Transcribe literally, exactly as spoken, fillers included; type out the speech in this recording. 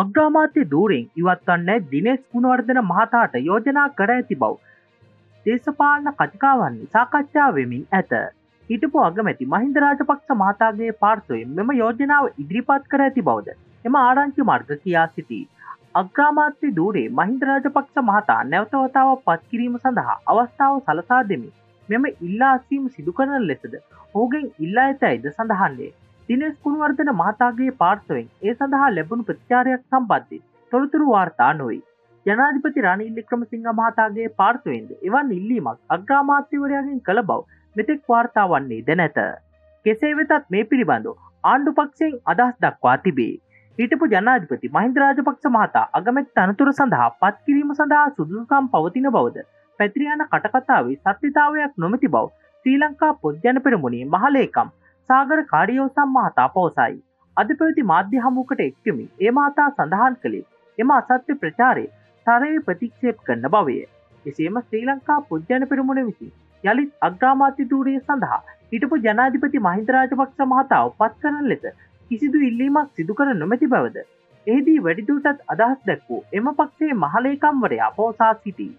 අග්‍රාමාත්‍ය ධූරයෙන් ඉවත් වන්නේ දිනේෂ් ගුණවර්ධන මහතාට යෝජනා කර ඇති බව දේශපාලන කතිකාවන්ගේ සාකච්ඡා වෙමින් ඇත. හිටපු අගමැති මහින්ද රාජපක්ෂ මහතාගේ පාර්ශ්වයෙන් මෙම යෝජනාව ඉදිරිපත් කර ඇති බවද එම ආරංචි මාර්ග කියා සිටී. අග්‍රාමාත්‍ය ධූරයේ මහින්ද රාජපක්ෂ මහතා නැවත වතාවක් පත් කිරීම සඳහා අවස්ථාව සලසා දෙමින් මෙම ඉල්ලා සිටීම සිදු කරන ලෙසද ඔහුගෙන් ඉල්ලා ඇතයිද සඳහන් වේ. දිනේෂ් ගුණවර්ධන මහතාගේ පාර්ශ්වයෙන් ඒ සඳහා ලැබුණු ප්‍රතිචාරයක් සම්බන්ධයෙන් තොරතුරු වාර්තා නොවේ. ජනාධිපති රනිල් වික්‍රමසිංහ මහතාගේ පාර්ශ්වයෙන්ද එවන් ඉල්ලීමක් අග්‍රාමාත්‍යවරයාගෙන් කළ බව මෙතෙක් වාර්තා වන්නේද නැත. කෙසේ වෙතත් මේ පිළිබඳව ආණ්ඩු පක්ෂයෙන් අදහස් දක්වා තිබේ. හිටපු ජනාධිපති මහින්ද රාජපක්ෂ මහතා අගමැති තනතුර සඳහා පත් කිරීම සඳහා සුදුසුකම් පවතින බවද පැතිර යන කටකතාවේ සත්‍යතාවයක් නොමැති බව ශ්‍රී ලංකා පොත්ජන පෙරමුණේ මහලේකම් सागर कारियोसा महता पवसाई अधिपति माध्य हमुकट एक्मी ए महता संधान कले एम असत्य प्रचारे सारे प्रतिक्षेप कन्न भवे इसेम श्रीलंका पुज्जन पेरुमुने विसी यलित अग्रामाति दूरे संधा इटपु जनाधिपति महिंद राजपक्ष महता पत्करण लेत किसिदु इल्लीमा सिदुकर नमति भवद एहिदी वेडिदूटत अदहस दक्कू एम पक्षे महालेकम वरया पवसा सिटी